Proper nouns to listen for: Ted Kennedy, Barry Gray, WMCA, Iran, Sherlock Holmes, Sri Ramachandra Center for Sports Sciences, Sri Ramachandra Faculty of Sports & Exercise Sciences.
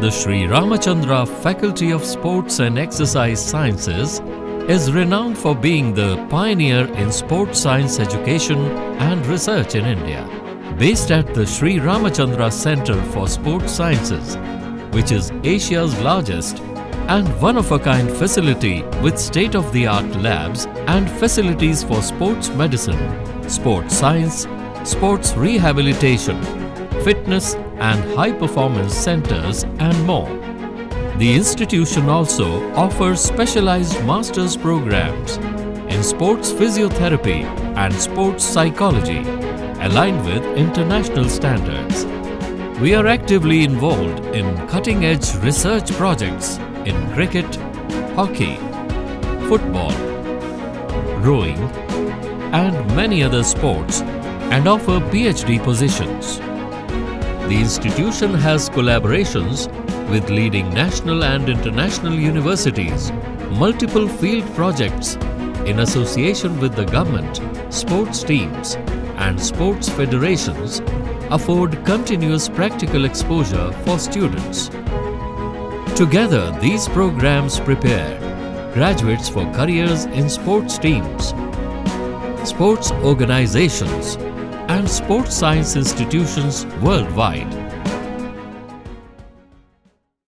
The Sri Ramachandra Faculty of Sports and Exercise Sciences is renowned for being the pioneer in sports science education and research in India. Based at the Sri Ramachandra Center for Sports Sciences, which is Asia's largest and one-of-a-kind facility with state-of-the-art labs and facilities for sports medicine, sports science, sports rehabilitation, fitness and high-performance centers and more. The institution also offers specialized master's programs in sports physiotherapy and sports psychology, aligned with international standards. We are actively involved in cutting-edge research projects in cricket, hockey, football, rowing, and many other sports and offer PhD positions. The institution has collaborations with leading national and international universities, multiple field projects in association with the government, sports teams, and sports federations afford continuous practical exposure for students. Together, these programs prepare graduates for careers in sports teams, sports organizations, and sports science institutions worldwide.